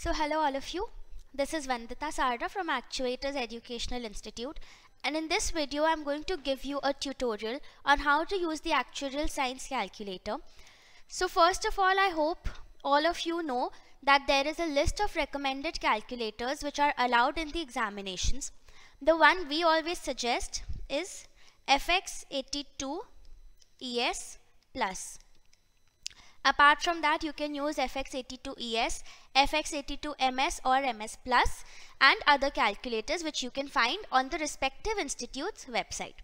So hello all of you, this is Vandita Sarda from Actuators Educational Institute, and in this video I'm going to give you a tutorial on how to use the actuarial science calculator. So first of all, I hope all of you know that there is a list of recommended calculators which are allowed in the examinations. The one we always suggest is FX82ES PLUS. Apart from that, you can use FX82ES, FX82MS or MS Plus and other calculators which you can find on the respective institute's website.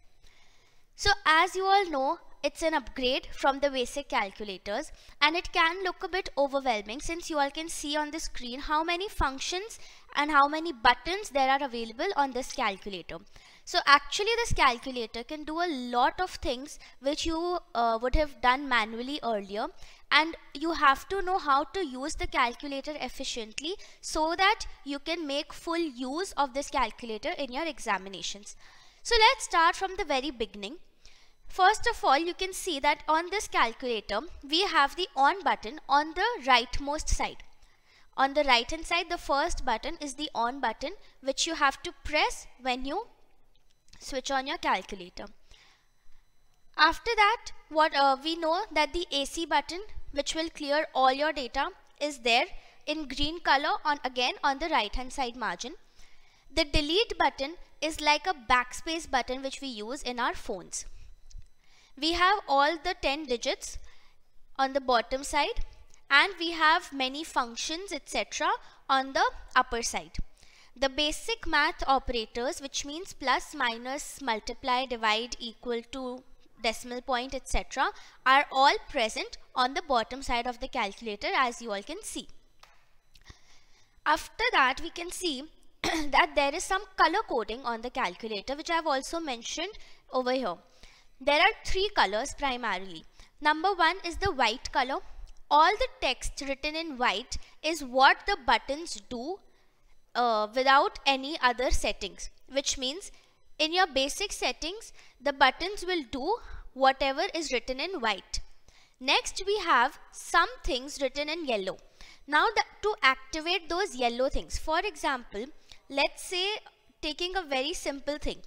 So as you all know, it's an upgrade from the basic calculators, and it can look a bit overwhelming since you all can see on the screen how many functions and how many buttons there are available on this calculator. So actually this calculator can do a lot of things which you would have done manually earlier, and you have to know how to use the calculator efficiently so that you can make full use of this calculator in your examinations. So let's start from the very beginning. First of all, you can see that on this calculator we have the on button on the rightmost side. On the right hand side, the first button is the on button which you have to press when you switch on your calculator. After that, what we know that the AC button, which will clear all your data, is there in green color on the right hand side margin. The delete button is like a backspace button which we use in our phones. We have all the 10 digits on the bottom side, and we have many functions etc. on the upper side. The basic math operators, which means plus, minus, multiply, divide, equal to, decimal point etc. are all present on the bottom side of the calculator, as you all can see. After that, we can see that there is some color coding on the calculator which I have also mentioned over here. There are three colors primarily. Number one is the white color. All the text written in white is what the buttons do without any other settings, which means in your basic settings the buttons will do whatever is written in white. Next, we have some things written in yellow. Now to activate those yellow things, for example, let's say taking a very simple thing,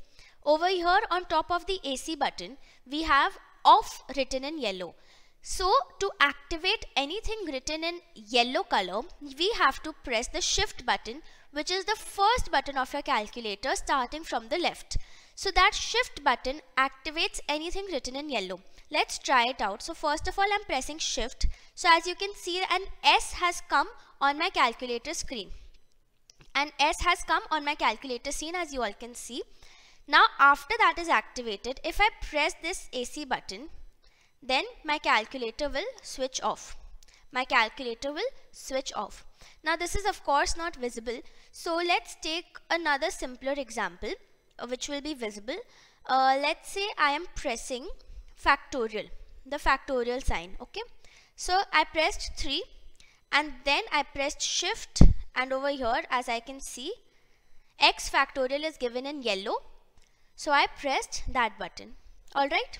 over here on top of the AC button we have off written in yellow. So to activate anything written in yellow color, we have to press the shift button, which is the first button of your calculator starting from the left. So that shift button activates anything written in yellow. Let's try it out. So first of all, I'm pressing shift. So as you can see, an S has come on my calculator screen. An S has come on my calculator screen, as you all can see. Now after that is activated, if I press this AC button, then my calculator will switch off. My calculator will switch off. Now this is of course not visible, so let's take another simpler example which will be visible. Let's say I am pressing factorial, the factorial sign. Okay, so I pressed 3 and then I pressed shift, and over here, as I can see, x factorial is given in yellow, so I pressed that button. Alright,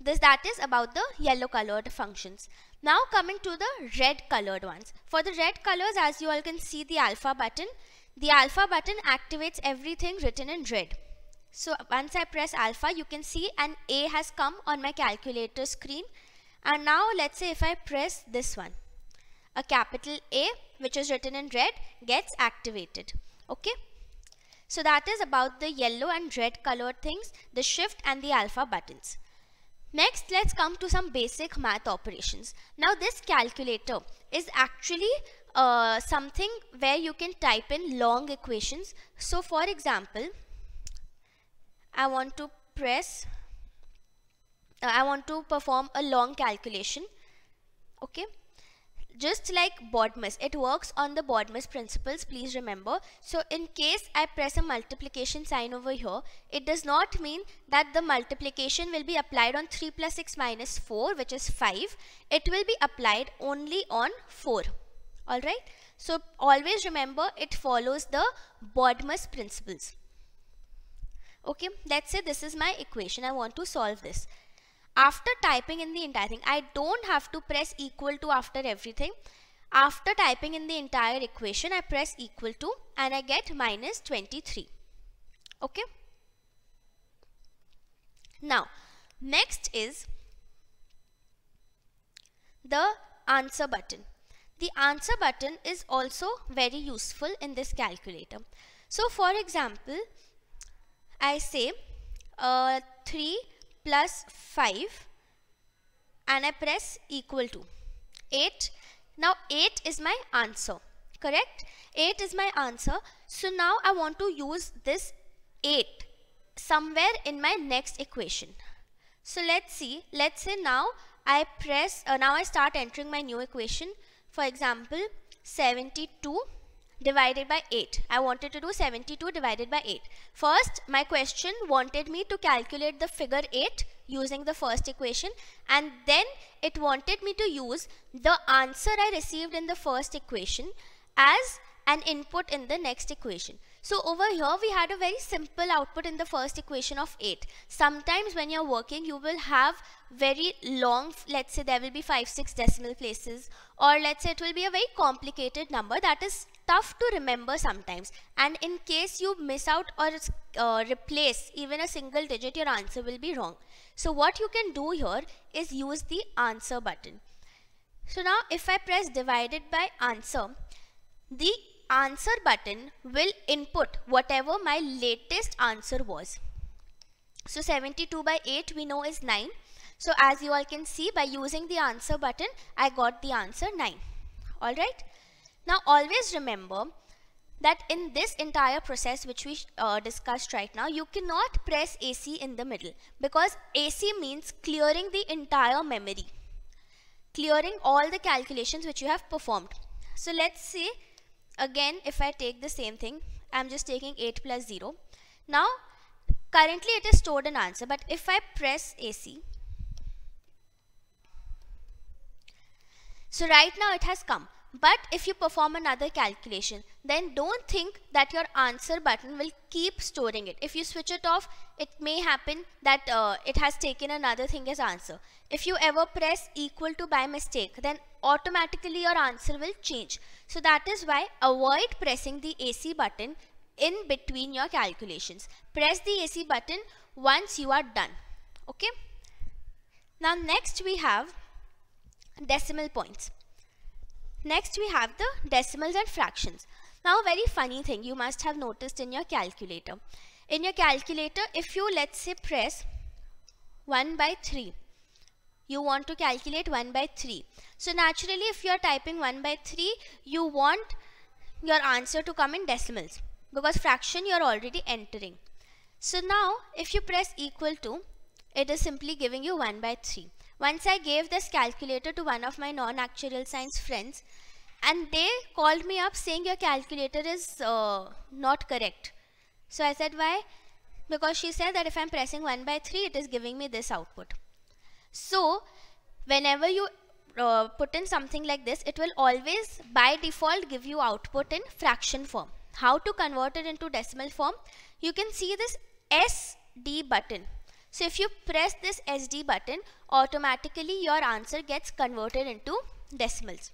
that is about the yellow colored functions. Now coming to the red colored ones. For the red colors, as you all can see, the alpha button. The alpha button activates everything written in red. So once I press alpha, you can see an A has come on my calculator screen. And now let's say if I press this one, a capital A which is written in red gets activated. Okay, so that is about the yellow and red colored things, the shift and the alpha buttons. Next, let's come to some basic math operations. Now this calculator is actually something where you can type in long equations. So for example, I want to perform a long calculation. Okay, just like Bodmas, it works on the Bodmas principles, please remember. So in case I press a multiplication sign over here, it does not mean that the multiplication will be applied on 3 plus 6 minus 4, which is 5. It will be applied only on 4. Alright, so always remember it follows the Bodmas principles. Okay, let's say this is my equation, I want to solve this. After typing in the entire thing, I don't have to press equal to after everything. After typing in the entire equation, I press equal to and I get minus 23. Okay. Now, next is the answer button. The answer button is also very useful in this calculator. So, for example, I say 3 plus 5 and I press equal to 8. Now 8 is my answer, correct? 8 is my answer. So now I want to use this 8 somewhere in my next equation. So let's see, let's say now I press, now I start entering my new equation. For example, 72 divided by 8. I wanted to do 72 divided by 8. First, my question wanted me to calculate the figure 8 using the first equation, and then it wanted me to use the answer I received in the first equation as an input in the next equation. So over here we had a very simple output in the first equation of 8. Sometimes when you're working you will have very long, let's say there will be 5-6 decimal places, or let's say it will be a very complicated number that is tough to remember sometimes, and in case you miss out or replace even a single digit, your answer will be wrong. So what you can do here is use the answer button. So now if I press divided by answer, the answer button will input whatever my latest answer was. So 72 by 8 we know is 9. So as you all can see, by using the answer button I got the answer 9. Alright. Now always remember that in this entire process which we discussed right now, you cannot press AC in the middle, because AC means clearing the entire memory, clearing all the calculations which you have performed. So let's see again, if I take the same thing, I'm just taking 8 plus 0. Now currently it is stored an answer, but if I press AC, so right now it has come. But if you perform another calculation, then don't think that your answer button will keep storing it. If you switch it off, it may happen that it has taken another thing as answer. If you ever press equal to by mistake, then automatically your answer will change. So that is why avoid pressing the AC button in between your calculations. Press the AC button once you are done. Okay. Now next we have decimal points. Next we have the decimals and fractions. Now a very funny thing you must have noticed in your calculator. In your calculator, if you let's say press 1 by 3, you want to calculate 1 by 3. So naturally if you are typing 1 by 3, you want your answer to come in decimals, because fraction you are already entering. So now if you press equal to, it is simply giving you 1 by 3. Once I gave this calculator to one of my non-actuarial science friends, and they called me up saying your calculator is not correct. So I said why? Because she said that if I'm pressing 1 by 3 it is giving me this output. So whenever you put in something like this, it will always by default give you output in fraction form. How to convert it into decimal form? You can see this SD button. So if you press this SD button, automatically your answer gets converted into decimals.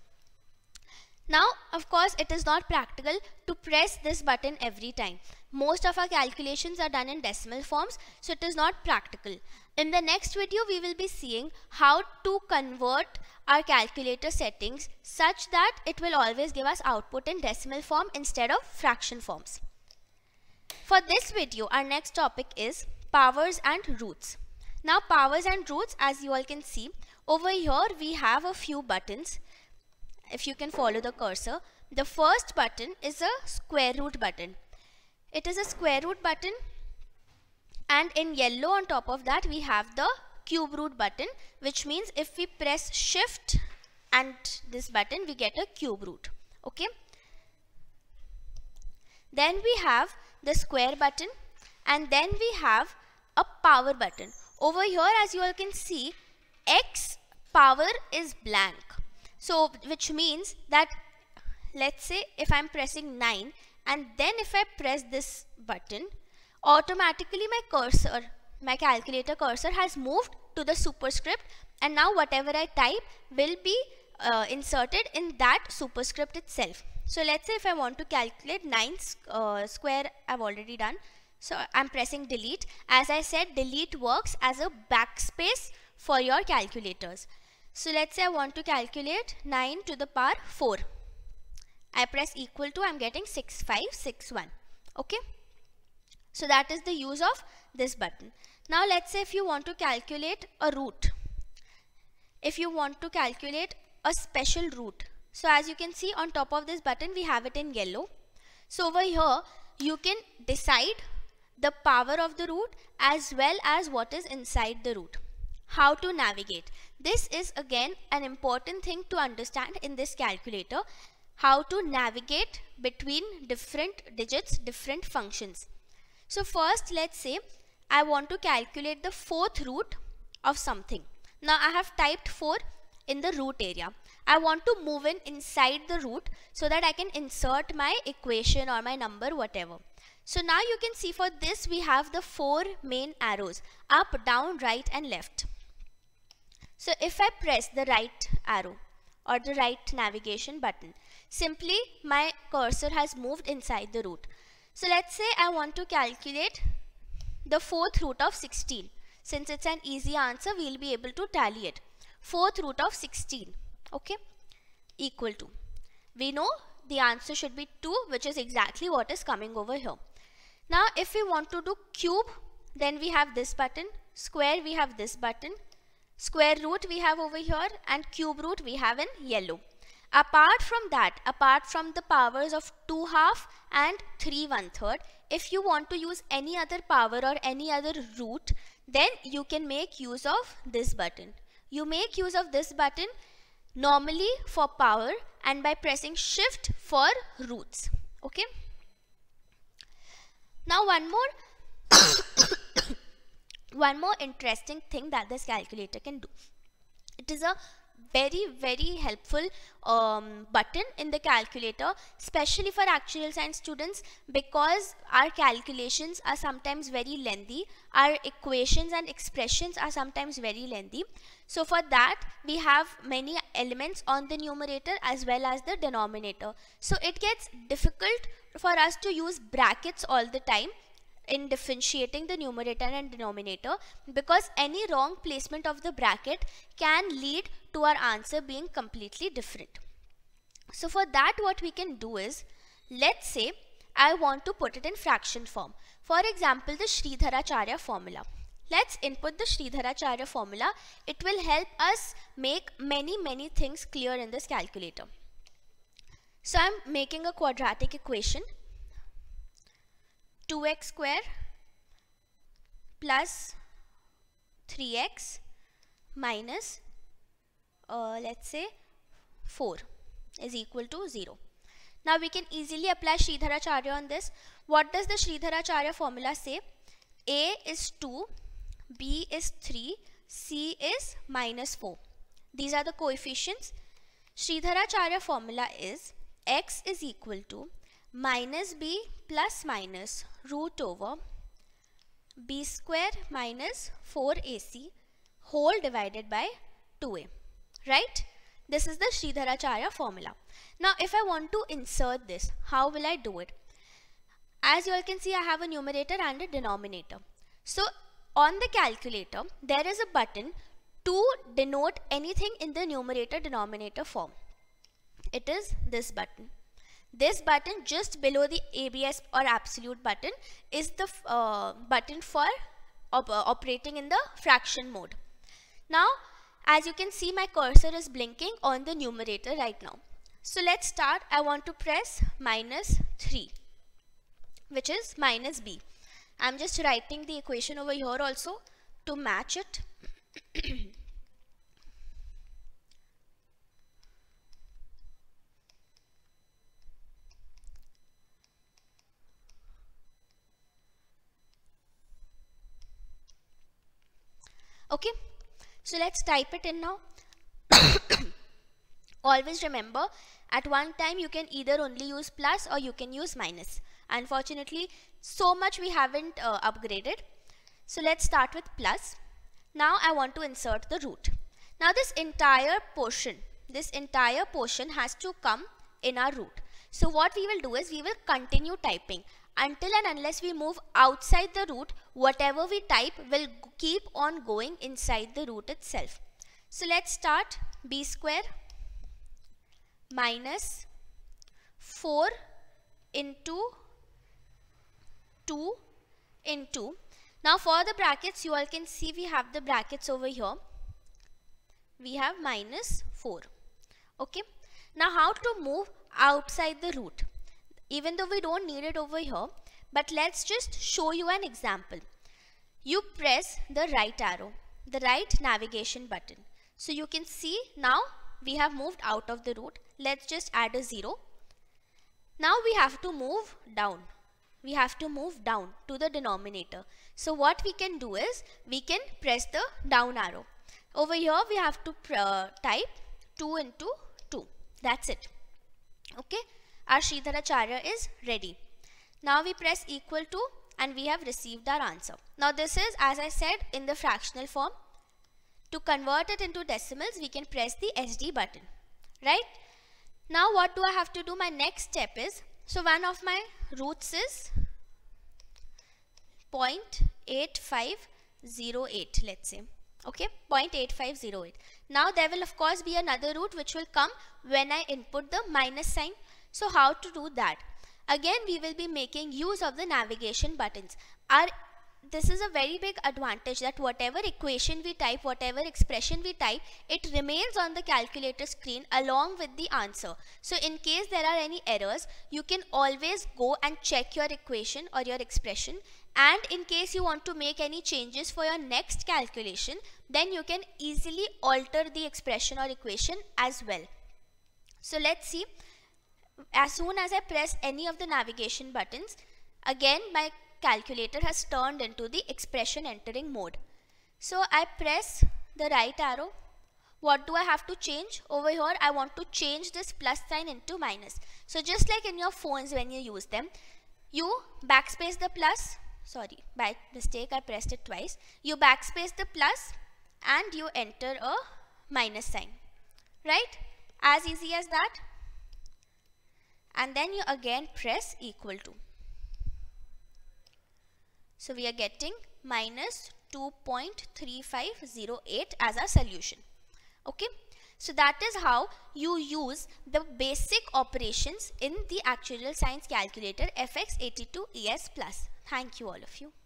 Now, of course, it is not practical to press this button every time. Most of our calculations are done in decimal forms, so it is not practical. In the next video, we will be seeing how to convert our calculator settings such that it will always give us output in decimal form instead of fraction forms. For this video, our next topic is powers and roots. Now powers and roots, as you all can see, over here we have a few buttons. If you can follow the cursor, the first button is a square root button. It is a square root button, and in yellow on top of that we have the cube root button, which means if we press shift and this button we get a cube root. Okay. Then we have the square button, and then we have a power button. Over here, as you all can see, X power is blank. So which means that, let's say if I'm pressing 9 and then if I press this button, automatically my cursor, my calculator cursor has moved to the superscript, and now whatever I type will be inserted in that superscript itself. So let's say if I want to calculate 9 square, I've already done. So I'm pressing delete. As I said, delete works as a backspace for your calculators. So let's say I want to calculate 9 to the power 4. I press equal to, I'm getting 6561. Okay. So that is the use of this button. Now let's say if you want to calculate a root, if you want to calculate a special root. So as you can see on top of this button, we have it in yellow. So over here, you can decide the power of the root as well as what is inside the root, how to navigate. This is again an important thing to understand in this calculator, how to navigate between different digits, different functions. So first, let's say I want to calculate the fourth root of something. Now I have typed 4 in the root area. I want to move in inside the root so that I can insert my equation or my number, whatever. So now you can see for this, we have the 4 main arrows, up, down, right and left. So if I press the right arrow or the right navigation button, simply my cursor has moved inside the root. So let's say I want to calculate the fourth root of 16. Since it's an easy answer, we'll be able to tally it. Fourth root of 16, okay, equal to, we know the answer should be 2, which is exactly what is coming over here. Now if we want to do cube, then we have this button, square we have this button, square root we have over here, and cube root we have in yellow. Apart from that, apart from the powers of 2/2 and 3/1/3, if you want to use any other power or any other root, then you can make use of this button. You make use of this button normally for power and by pressing shift for roots. Okay. Now one more interesting thing that this calculator can do. It is a very, very helpful button in the calculator, especially for actual science students, because our calculations are sometimes very lengthy, our equations and expressions are sometimes very lengthy. So for that, we have many elements on the numerator as well as the denominator. So it gets difficult for us to use brackets all the time in differentiating the numerator and denominator, because any wrong placement of the bracket can lead to our answer being completely different. So for that, what we can do is, let's say I want to put it in fraction form. For example, the Shridharacharya formula. Let's input the Shridharacharya formula. It will help us make many things clear in this calculator. So I'm making a quadratic equation. 2x square plus 3x minus let's say 4 is equal to 0. Now we can easily apply Shridharacharya on this. What does the Shridharacharya formula say? A is 2, B is 3, C is minus 4. These are the coefficients. Shridharacharya formula is x is equal to minus b plus minus root over b square minus 4ac whole divided by 2a, right? This is the Shridharacharya formula. Now if I want to insert this, how will I do it? As you all can see, I have a numerator and a denominator. So on the calculator, there is a button to denote anything in the numerator-denominator form. It is this button. This button just below the ABS or absolute button is the button for operating in the fraction mode. Now, as you can see, my cursor is blinking on the numerator right now. So let's start. I want to press minus 3, which is minus b. I'm just writing the equation over here also to match it. Okay, so let's type it in now. Always remember, at one time you can either only use plus or you can use minus. Unfortunately, so much we haven't upgraded. So let's start with plus. Now I want to insert the root. Now this entire portion, this entire portion has to come in our root. So what we will do is we will continue typing until and unless we move outside the root. Whatever we type will keep on going inside the root itself. So let's start. B square minus 4 into 2 into. Now for the brackets, you all can see we have the brackets over here. We have minus 4. Okay. Now how to move outside the root? Even though we don't need it over here, but let's just show you an example. You press the right arrow, the right navigation button. So you can see now we have moved out of the root. Let's just add a 0. Now we have to move down. We have to move down to the denominator. So what we can do is we can press the down arrow. Over here we have to type 2 into 2. That's it. Okay. Our Shridharacharya is ready. Now we press equal to and we have received our answer. Now this is, as I said, in the fractional form. To convert it into decimals, we can press the SD button. Right? Now what do I have to do? My next step is, so one of my roots is 0.8508, let's say. Okay, 0.8508. Now there will of course be another root which will come when I input the minus sign. So how to do that? Again, we will be making use of the navigation buttons. This is a very big advantage that whatever equation we type, whatever expression we type, it remains on the calculator screen along with the answer. So in case there are any errors, you can always go and check your equation or your expression. And in case you want to make any changes for your next calculation, then you can easily alter the expression or equation as well. So let's see. As soon as I press any of the navigation buttons, again my calculator has turned into the expression entering mode. So I press the right arrow. What do I have to change? Over here I want to change this plus sign into minus. So just like in your phones when you use them, you backspace the plus. Sorry, by mistake I pressed it twice. You backspace the plus and you enter a minus sign. Right? As easy as that. And then you again press equal to. So we are getting minus 2.3508 as our solution. Okay. So that is how you use the basic operations in the actuarial science calculator FX82ES+. Thank you all of you.